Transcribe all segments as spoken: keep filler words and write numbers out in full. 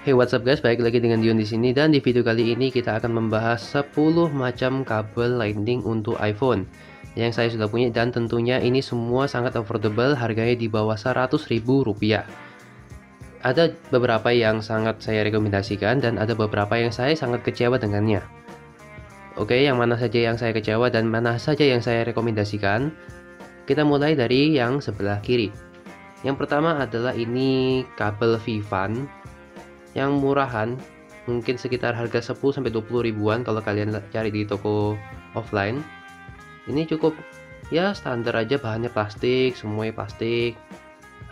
Hey, what's up guys, balik lagi dengan Dion di sini, dan di video kali ini kita akan membahas sepuluh macam kabel Lightning untuk iPhone yang saya sudah punya, dan tentunya ini semua sangat affordable, harganya di bawah seratus ribu rupiah. Ada beberapa yang sangat saya rekomendasikan dan ada beberapa yang saya sangat kecewa dengannya. Oke, yang mana saja yang saya kecewa dan mana saja yang saya rekomendasikan. Kita mulai dari yang sebelah kiri. Yang pertama adalah ini kabel Vivan yang murahan, mungkin sekitar harga sepuluh sampai dua puluh ribuan kalau kalian cari di toko offline. Ini cukup ya, standar aja, bahannya plastik, semuanya plastik,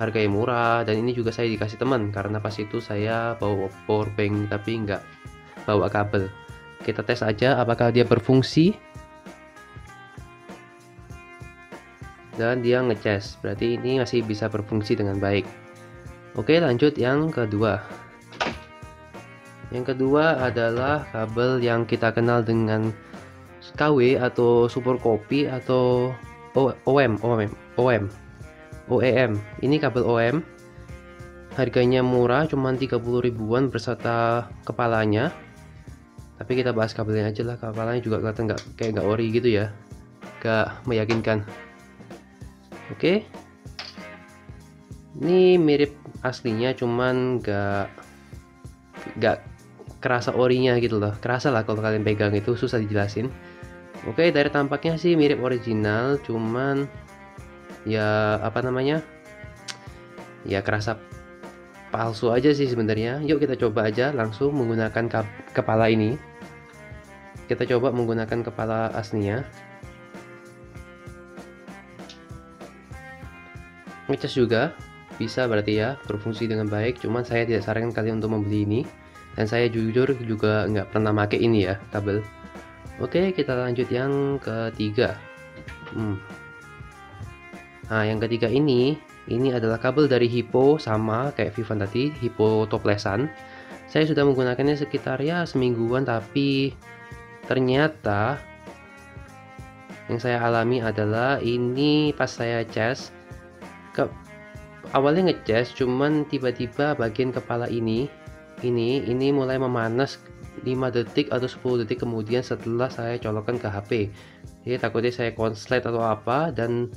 harganya murah. Dan ini juga saya dikasih teman karena pas itu saya bawa powerbank tapi nggak bawa kabel. Kita tes aja apakah dia berfungsi, dan dia ngecas, berarti ini masih bisa berfungsi dengan baik. Oke, lanjut yang kedua. Yang kedua adalah kabel yang kita kenal dengan K W atau super copy atau O M O M O M O E M. Ini kabel O M, harganya murah, cuman tiga puluh ribuan berserta kepalanya. Tapi kita bahas kabelnya aja lah, kepalanya juga kelihatan nggak kayak nggak ori gitu ya, nggak meyakinkan. Oke, ini mirip aslinya, cuman nggak nggak kerasa orinya gitu loh. Kerasa lah kalau kalian pegang, itu susah dijelasin. Oke, dari tampaknya sih mirip original, cuman ya apa namanya, ya kerasa palsu aja sih sebenarnya. Yuk kita coba aja langsung menggunakan kepala ini. Kita coba menggunakan kepala aslinya. Ngecas juga bisa, berarti ya berfungsi dengan baik. Cuman saya tidak sarankan kalian untuk membeli ini, dan saya jujur juga nggak pernah pakai ini ya kabel. Oke, kita lanjut yang ketiga. hmm. Nah, yang ketiga ini ini adalah kabel dari Hippo, sama kayak Vivan tadi, Hippo toplesan. Saya sudah menggunakannya sekitar ya semingguan, tapi ternyata yang saya alami adalah ini pas saya cas ke, awalnya ngecas, cuman tiba-tiba bagian kepala ini ini ini mulai memanas lima detik atau sepuluh detik kemudian setelah saya colokkan ke H P. Jadi takutnya saya konslet atau apa, dan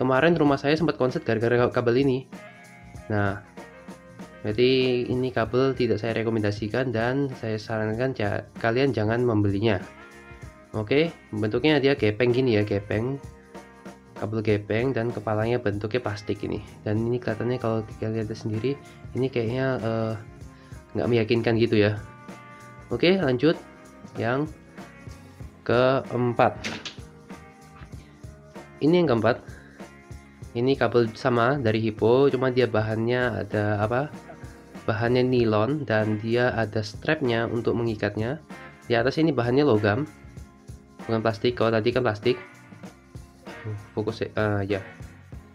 kemarin rumah saya sempat konslet gara-gara kabel ini. Nah, jadi ini kabel tidak saya rekomendasikan dan saya sarankan ja kalian jangan membelinya. Oke, bentuknya dia gepeng gini ya, gepeng, kabel gepeng, dan kepalanya bentuknya plastik ini. Dan ini kelihatannya kalau kalian lihat sendiri, ini kayaknya uh, nggak meyakinkan gitu ya. Oke, lanjut yang keempat. Ini yang keempat, ini kabel sama dari Hippo, cuma dia bahannya ada apa? Bahannya nilon, dan dia ada strapnya untuk mengikatnya. Di atas ini bahannya logam, bukan plastik. Kalau tadi kan plastik. Fokus uh, ya.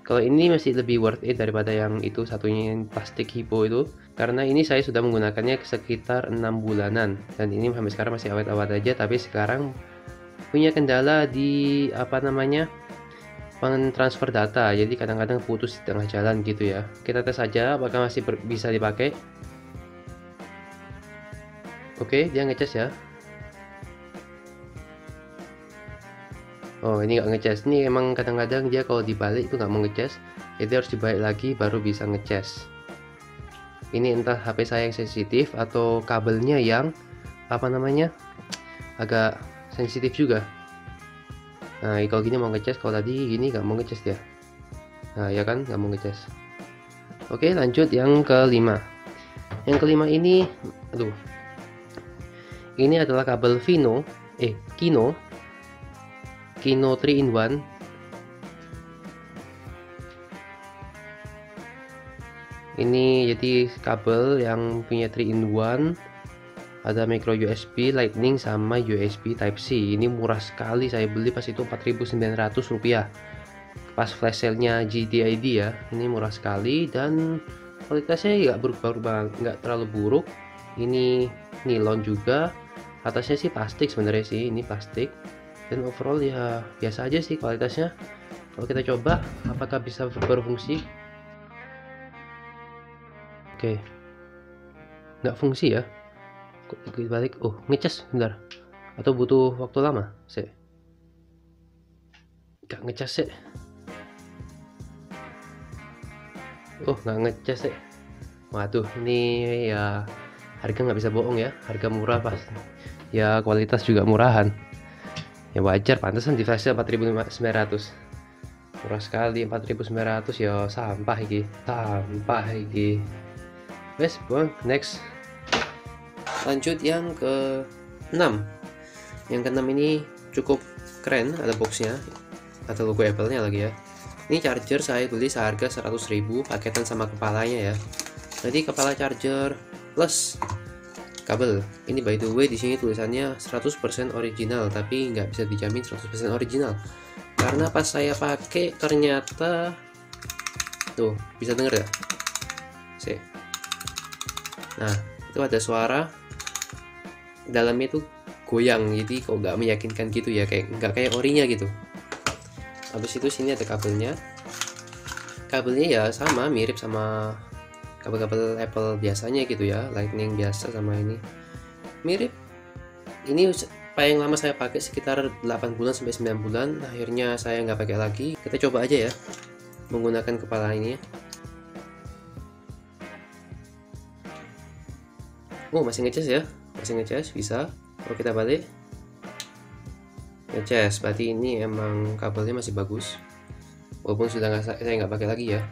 Kalau ini masih lebih worth it daripada yang itu satunya, yang plastik Hippo itu, karena ini saya sudah menggunakannya sekitar enam bulanan, dan ini sampai sekarang masih awet-awet aja. Tapi sekarang punya kendala di apa namanya, pentransfer data, jadi kadang-kadang putus di tengah jalan gitu ya. Kita tes aja apakah masih bisa dipakai. Oke, dia ngecas ya. Oh, ini nggak ngecas. Ini emang kadang-kadang dia kalau dibalik itu nggak mau ngecas, jadi harus dibalik lagi baru bisa ngecas. Ini entah H P saya yang sensitif atau kabelnya yang apa namanya agak sensitif juga. Nah, kalau gini mau ngecas, kalau tadi gini nggak mau ngecas dia. Nah, ya kan, nggak mau ngecas. Oke, lanjut yang kelima. Yang kelima ini, aduh, ini adalah kabel Vino, eh Kino. Kino three in one. Ini jadi kabel yang punya three in one, ada micro U S B, Lightning, sama U S B Type C. Ini murah sekali, saya beli pas itu empat ribu sembilan ratus rupiah pas flash sale-nya J D dot I D ya. Ini murah sekali dan kualitasnya nggak buruk-buruk, nggak terlalu buruk. Ini nilon juga, atasnya sih plastik sebenarnya sih, ini plastik. Dan overall ya biasa aja sih kualitasnya. Kalau kita coba apakah bisa berfungsi. Oke, nggak fungsi ya. Klik balik, oh ngecas bentar, atau butuh waktu lama sih, nggak ngecas sih. Oh nggak ngecas sih. Waduh, ini ya harga nggak bisa bohong ya, harga murah pas ya, kualitas juga murahan ya, wajar, pantesan di flash empat ribu sembilan ratus, murah sekali. Empat ribu sembilan ratus ya, sampah iki, sampah iki. Wes bang, next. Lanjut yang ke enam. Yang ke enam ini cukup keren, ada boxnya, ada logo Apple nya lagi ya. Ini charger saya beli seharga seratus ribu, paketan sama kepalanya ya. Jadi kepala charger plus kabel. Ini by the way di sini tulisannya seratus persen original, tapi nggak bisa dijamin seratus persen original, karena pas saya pakai ternyata tuh, bisa denger ya sih. Nah itu ada suara dalamnya itu goyang, jadi kok nggak meyakinkan gitu ya, kayak nggak kayak orinya gitu. Habis itu sini ada kabelnya. Kabelnya ya sama, mirip sama kabel-kabel Apple biasanya gitu ya, Lightning biasa sama ini mirip. Ini paling lama saya pakai sekitar delapan bulan sampai sembilan bulan, akhirnya saya nggak pakai lagi. Kita coba aja ya menggunakan kepala ini ya. Oh masih ngecas ya, masih ngecas, bisa. Kalau kita balik ngecas, berarti ini emang kabelnya masih bagus, walaupun sudah nggak, saya nggak pakai lagi ya.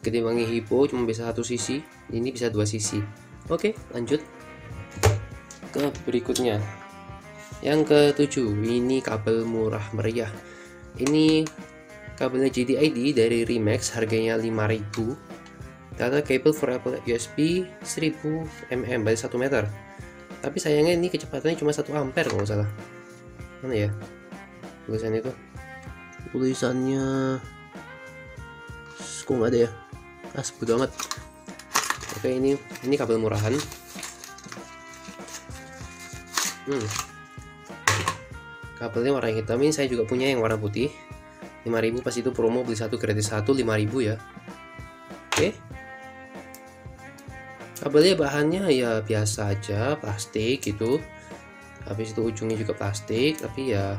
Ketimbangnya Hippo cuma bisa satu sisi, ini bisa dua sisi. Oke lanjut ke berikutnya, yang ke tujuh. Ini kabel murah meriah, ini kabelnya J D I D dari Remax, harganya lima ribu. Data cable for Apple U S B seribu milimeter, berarti satu meter. Tapi sayangnya ini kecepatannya cuma satu ampere kalau nggak salah. Mana ya tulisannya itu? Tulisannya kok nggak ada ya? Ah bodo amat. Oke ini ini kabel murahan. Hmm. Kabelnya warna hitam, ini saya juga punya yang warna putih. lima ribu pas itu promo, beli satu gratis satu, lima ribu ya. Oke. Kabelnya bahannya ya biasa aja, plastik gitu. Habis itu ujungnya juga plastik, tapi ya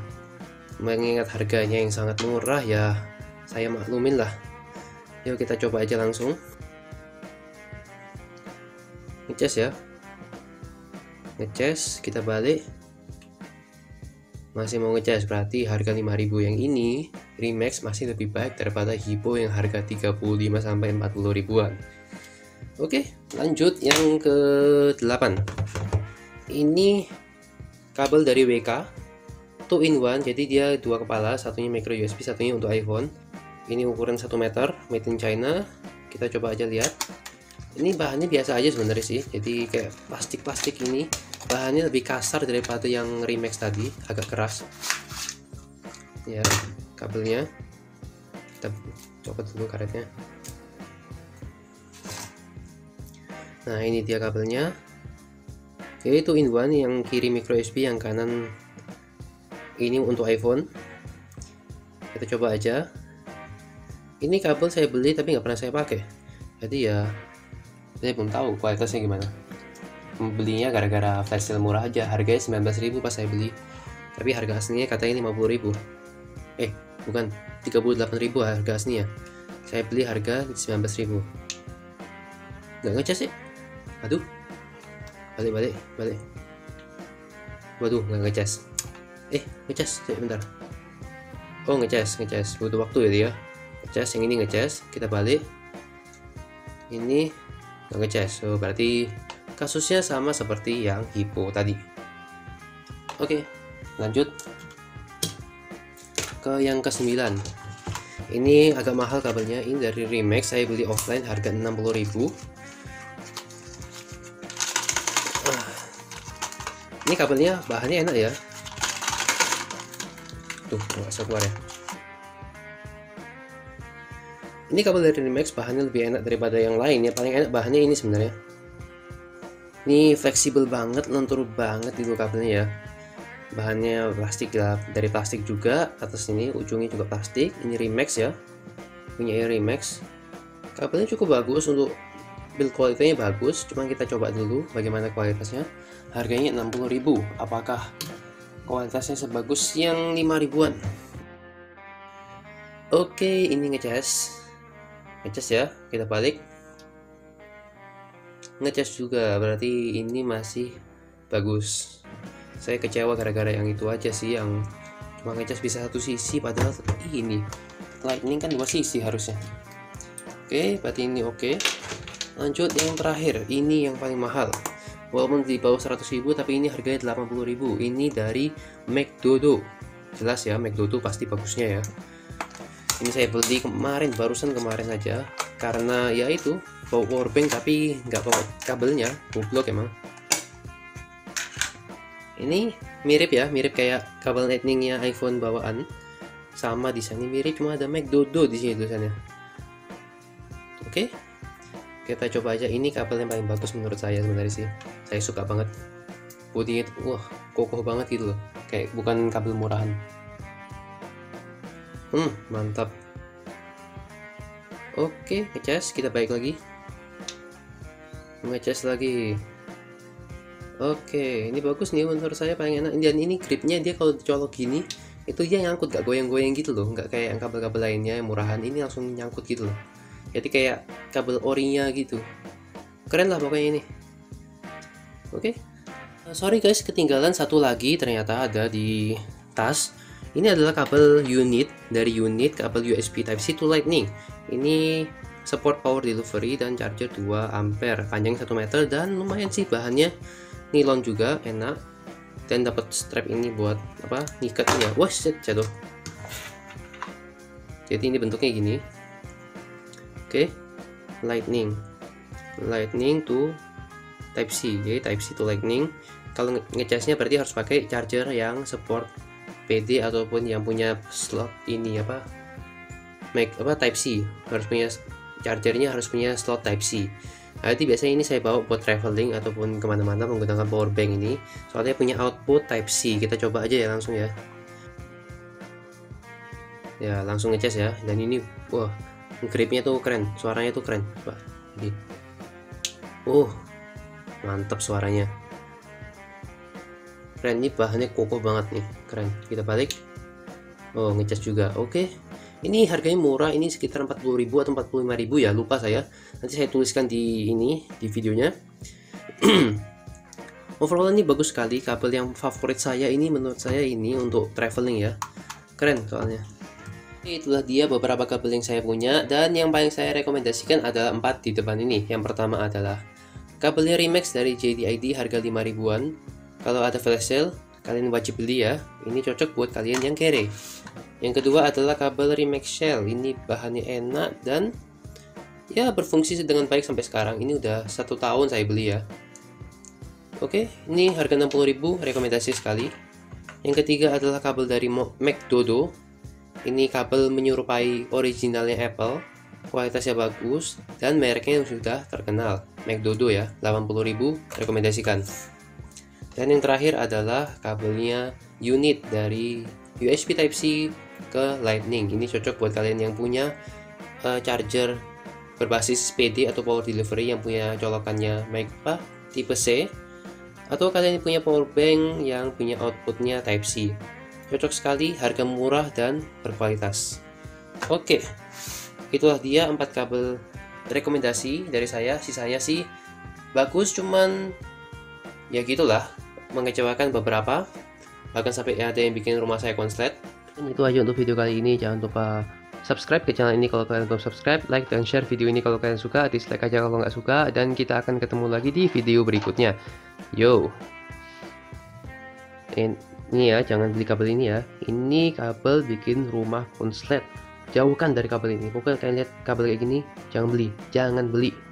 mengingat harganya yang sangat murah ya saya maklumin lah. Yuk kita coba aja langsung ngecas ya, ngecas kita balik, masih mau ngecas. Berarti harga lima ribu yang ini Remax masih lebih baik daripada Hippo yang harga tiga puluh lima sampai empat puluh ribuan. Oke, lanjut yang ke delapan. Ini kabel dari W K two in one, jadi dia dua kepala, satunya micro U S B, satunya untuk iPhone. Ini ukuran satu meter, made in China. Kita coba aja lihat. Ini bahannya biasa aja sebenarnya sih, jadi kayak plastik-plastik ini. Bahannya lebih kasar daripada yang Remax tadi, agak keras. Ya, kabelnya kita copot dulu karetnya. Nah ini dia kabelnya, jadi itu in one, yang kiri micro U S B, yang kanan ini untuk iPhone. Kita coba aja. Ini kabel saya beli tapi nggak pernah saya pakai, jadi ya saya belum tahu kualitasnya gimana. Membelinya gara-gara flash sale murah aja, harganya sembilan belas ribu pas saya beli, tapi harga aslinya katanya lima puluh ribu. Eh bukan, tiga puluh delapan ribu harga aslinya, saya beli harga sembilan belas ribu. Nggak ngecas sih. Aduh, balik balik balik. Waduh, nggak ngecas. Eh, ngecas, sebentar. Oh, ngecas, ngecas. Butuh waktu ya dia. Ngecas, yang ini ngecas. Kita balik. Ini nggak ngecas. So, berarti kasusnya sama seperti yang Hippo tadi. Oke, lanjut ke yang ke sembilan. Ini agak mahal kabelnya. Ini dari Remax. Saya beli offline harga enam puluh ribu. Ini kabelnya bahannya enak ya, tuh nggak bisa keluar ya. Ini kabel dari Remax bahannya lebih enak daripada yang lain ya, paling enak bahannya ini sebenarnya. Ini fleksibel banget, lentur banget itu kabelnya ya. Bahannya plastik ya, dari plastik juga, atas ini ujungnya juga plastik. Ini Remax ya, punya Remax. Kabelnya cukup bagus untuk build quality-nya bagus, cuma kita coba dulu bagaimana kualitasnya. Harganya enam puluh ribu, apakah kualitasnya sebagus yang lima ribuan? Oke, okay, ini ngecas. Ngecas ya, kita balik. Ngecas juga, berarti ini masih bagus. Saya kecewa gara-gara yang itu aja sih, yang cuma ngecas bisa satu sisi, padahal ini Lightning kan dua sisi harusnya. Oke, okay, berarti ini oke. Okay. Lanjut yang terakhir, ini yang paling mahal. Walaupun di bawah seratus ribu, tapi ini harganya delapan puluh ribu. Ini dari Mcdodo. Jelas ya, Mcdodo pasti bagusnya ya. Ini saya beli kemarin, barusan kemarin aja, karena ya itu bawa powerbank tapi nggak bawa kabelnya, goblok emang. Ini mirip ya, mirip kayak kabel lightningnya iPhone bawaan, sama desainnya mirip, cuma ada Mcdodo di sini tulisannya. Oke, kita coba aja. Ini kabel yang paling bagus menurut saya sebenarnya sih, saya suka banget putihnya, wah kokoh banget gitu loh, kayak bukan kabel murahan. Hmm, mantap. Oke, ngecas, kita balik lagi. Ngecas lagi. Oke, ini bagus nih menurut saya, paling enak. Dan ini gripnya dia kalau dicolok gini, itu dia nyangkut, gak goyang-goyang gitu loh. Gak kayak yang kabel-kabel lainnya yang murahan, ini langsung nyangkut gitu loh. Jadi kayak kabel orinya gitu. Keren lah pokoknya ini. Oke. Sorry guys, ketinggalan satu lagi ternyata ada di tas. Ini adalah kabel unit, dari unit kabel U S B Type-C to Lightning. Ini support power delivery dan charger dua ampere, panjang satu meter, dan lumayan sih bahannya nilon juga, enak. Dan dapat strap ini buat apa? Ngikat ini ya. Wah, shit, jatuh. Jadi ini bentuknya gini. Oke. Okay. Lightning. Lightning to Type-C, jadi Type-C to Lightning. Kalau ngecasnya berarti harus pakai charger yang support P D ataupun yang punya slot ini apa make apa Type-C, harus punya chargernya, harus punya slot Type-C. Jadi biasanya ini saya bawa buat traveling ataupun kemana-mana menggunakan power bank ini, soalnya punya output Type-C. Kita coba aja ya langsung ya. Ya langsung ngecas ya. Dan ini wah, gripnya tuh keren, suaranya tuh keren. Coba. Jadi, uh mantap suaranya. Keren, ini bahannya kokoh banget nih, keren. Kita balik. Oh, ngecas juga. Oke. Okay. Ini harganya murah, ini sekitar empat puluh ribu atau empat puluh lima ribu ya, lupa saya. Nanti saya tuliskan di ini di videonya. Overall ini bagus sekali, kabel yang favorit saya ini menurut saya ini untuk traveling ya. Keren soalnya. Itulah dia beberapa kabel yang saya punya, dan yang paling saya rekomendasikan adalah empat di depan ini. Yang pertama adalah kabelnya Remax dari J D dot I D harga lima ribuan. Kalau ada flash sale, kalian wajib beli ya. Ini cocok buat kalian yang kere. Yang kedua adalah kabel Remax Shell. Ini bahannya enak dan ya berfungsi dengan baik sampai sekarang. Ini udah satu tahun saya beli ya. Oke, ini harga enam puluh ribu, rekomendasi sekali. Yang ketiga adalah kabel dari Mcdodo. Ini kabel menyerupai originalnya Apple. Kualitasnya bagus dan mereknya sudah terkenal. Mcdodo ya, delapan puluh ribu, rekomendasikan. Dan yang terakhir adalah kabelnya unit dari U S B Type-C ke Lightning. Ini cocok buat kalian yang punya uh, charger berbasis P D atau power delivery yang punya colokannya Micro Type-C, atau kalian yang punya power bank yang punya outputnya Type-C. Cocok sekali, harga murah dan berkualitas. Oke, okay. Itulah dia empat kabel rekomendasi dari saya. Sisanya sih bagus, cuman ya gitulah, mengecewakan beberapa, bahkan sampai ada yang bikin rumah saya konslet. Itu aja untuk video kali ini. Jangan lupa subscribe ke channel ini kalau kalian belum subscribe, like dan share video ini kalau kalian suka, dislike aja kalau nggak suka, dan kita akan ketemu lagi di video berikutnya. Yo, ini ya, jangan beli kabel ini ya, ini kabel bikin rumah konslet. Jauhkan dari kabel ini. Pokoknya kalian lihat kabel kayak gini, jangan beli, jangan beli.